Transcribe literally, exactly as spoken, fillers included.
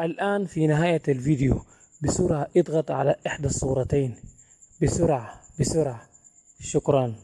الآن في نهاية الفيديو بسرعة اضغط على إحدى الصورتين بسرعة بسرعة. شكراً.